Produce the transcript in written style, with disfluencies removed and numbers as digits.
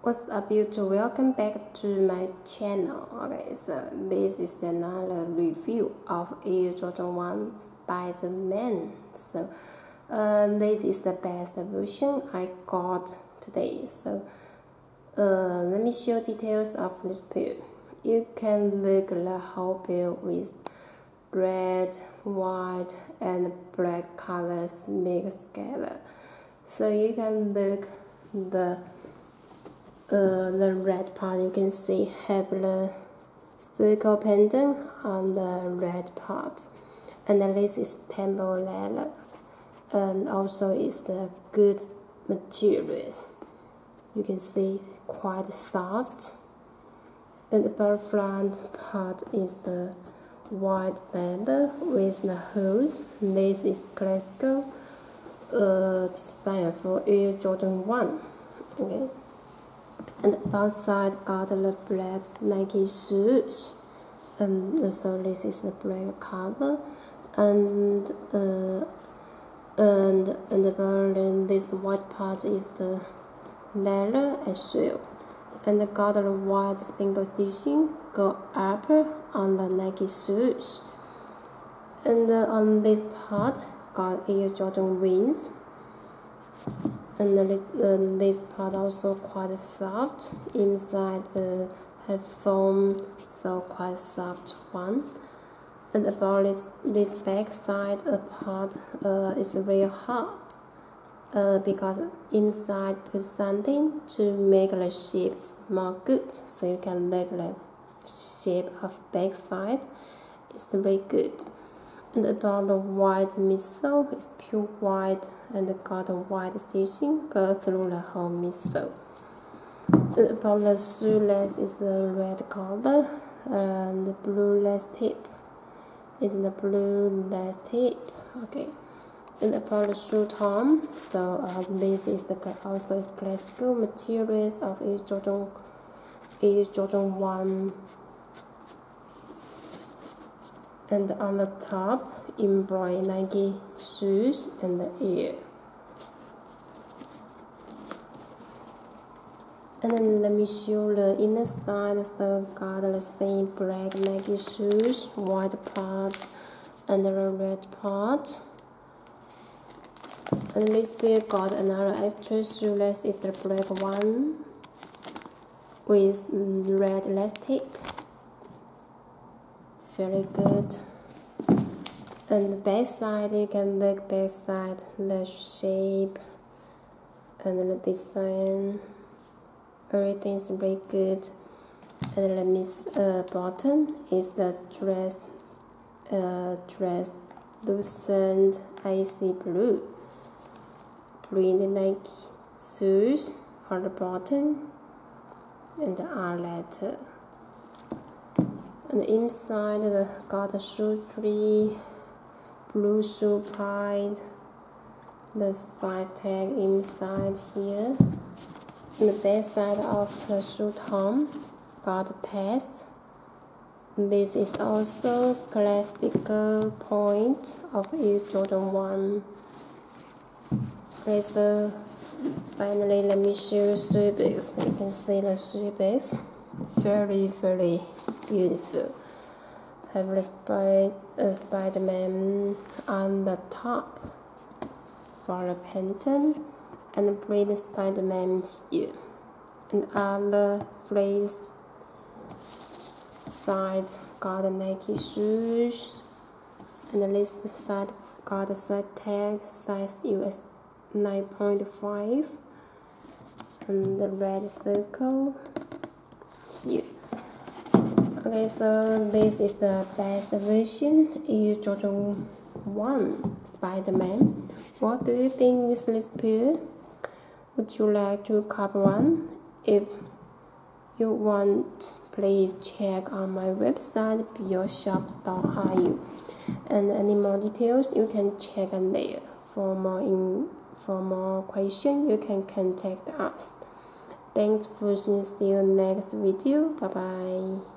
What's up, YouTube? Welcome back to my channel. Okay, so this is another review of Air Jordan 1 Spider-Man. So this is the best version I got today. So let me show details of this pair. You can look at the whole pair with red, white, and black colors mixed together. So you can look the red part, you can see have the circle pendant on the red part, and this is temple leather, and also is the good materials. You can see quite soft, and the back front part is the white leather with the holes. This is classical design for Air Jordan 1. Okay. And both sides got the black Nike shoes, and so this is the black color, and apparently this white part is the leather as well, and got the white single stitching go up on the Nike shoes, and on this part got Air Jordan wings. And this part also quite soft inside, have foam, so quite soft one. And about this back side part is real hard because inside put something to make the shape more good. So you can make the shape of back side. It's very good. And about the white missile, it's pure white and got a white stitching go through the whole missile. And about the shoe lace is the red color, and the blue lace tip is the blue lace tip. Okay. And about the shoe tom, so this is the also classical materials of Air Jordan 1. And on the top, embroidered Nike shoes and the ear. And then let me show the inner side. So got the same black Nike shoes, white part, and the red part. And this pair got another extra shoelace. It's the black one with red elastic. Very good. And the back side, you can look back side, the shape and the design, everything is very good. And let me bottom is the translucent icy blue print Nike shoes on the bottom and the R letter. And inside got the shoe tree, blue shoe pie, the side tag inside here. And the back side of the shoe tom got a test. This is also classical point of Air Jordan 1. Okay, so finally let me show shoe bags. You can see the shoe bags. Very beautiful. Have the Spider-Man on the top for the pendant, and print Spider-Man here, and on the free side got the Nike shoes, and this side got the side tag size US 9.5, and the red circle here. Okay, so this is the best version Air Jordan 1 Spider-Man. What do you think with this pair? Would you like to copy one? If you want, please check on my website beyondshop.ru, and any more details you can check on there. For more questions, you can contact us. Thanks for watching. See you next video. Bye bye.